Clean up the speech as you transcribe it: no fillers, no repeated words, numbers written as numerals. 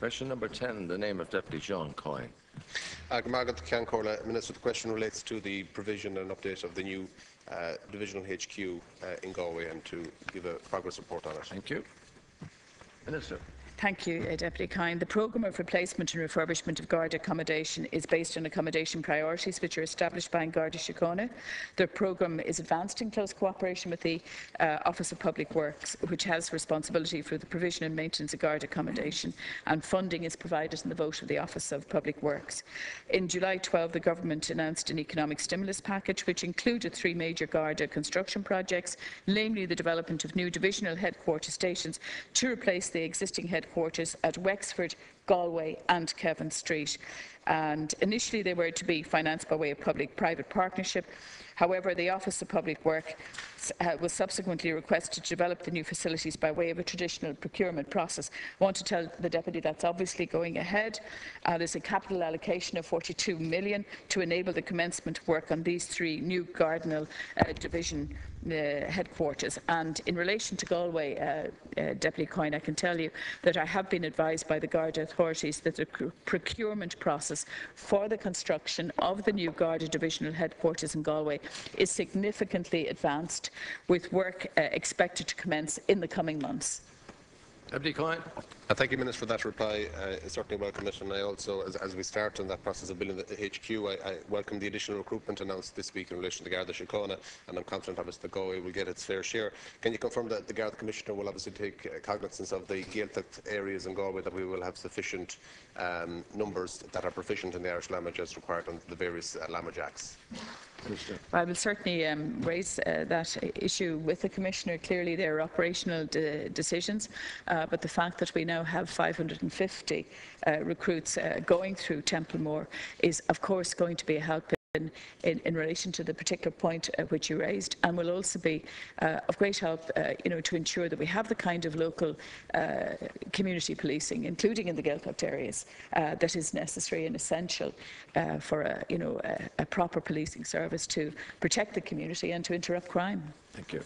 Question number 10, the name of Deputy Seán Kyne. Minister, the question relates to the provision and update of the new divisional HQ in Galway and to give a progress report on it. Thank you. Minister. Thank you, Deputy Kyne. The programme of replacement and refurbishment of Garda accommodation is based on accommodation priorities which are established by Garda Síochána. The programme is advanced in close cooperation with the Office of Public Works, which has responsibility for the provision and maintenance of Garda accommodation, and funding is provided in the vote of the Office of Public Works. In July 12, the Government announced an economic stimulus package which included three major Garda construction projects, namely the development of new divisional headquarters stations to replace the existing headquarters at Wexford, Galway and Kevin Street. And initially they were to be financed by way of public-private partnership. However, the Office of Public Works was subsequently requested to develop the new facilities by way of a traditional procurement process. I want to tell the Deputy that's obviously going ahead. There's a capital allocation of 42 million to enable the commencement of work on these three new Garda division headquarters. And in relation to Galway, Deputy Kyne, I can tell you that I have been advised by the Garda authorities that the procurement process for the construction of the new Garda divisional headquarters in Galway is significantly advanced, with work expected to commence in the coming months. Deputy Kyne. Thank you, Minister, for that reply. It's certainly welcome it, and I also, as we start on that process of building the HQ, I welcome the additional recruitment announced this week in relation to Garda Síochána, and I'm confident, obviously, that Galway will get its fair share. Can you confirm that the Garda Commissioner will obviously take cognizance of the Gaeltacht areas in Galway, that we will have sufficient numbers that are proficient in the Irish language as required under the various language acts? I will certainly raise that issue with the Commissioner. Clearly, there are operational decisions, but the fact that we now have 550 recruits going through Templemore is, of course, going to be a help in relation to the particular point which you raised, and will also be of great help to ensure that we have the kind of local community policing, including in the Gaeltacht areas, that is necessary and essential for a proper policing service to protect the community and to interrupt crime. Thank you.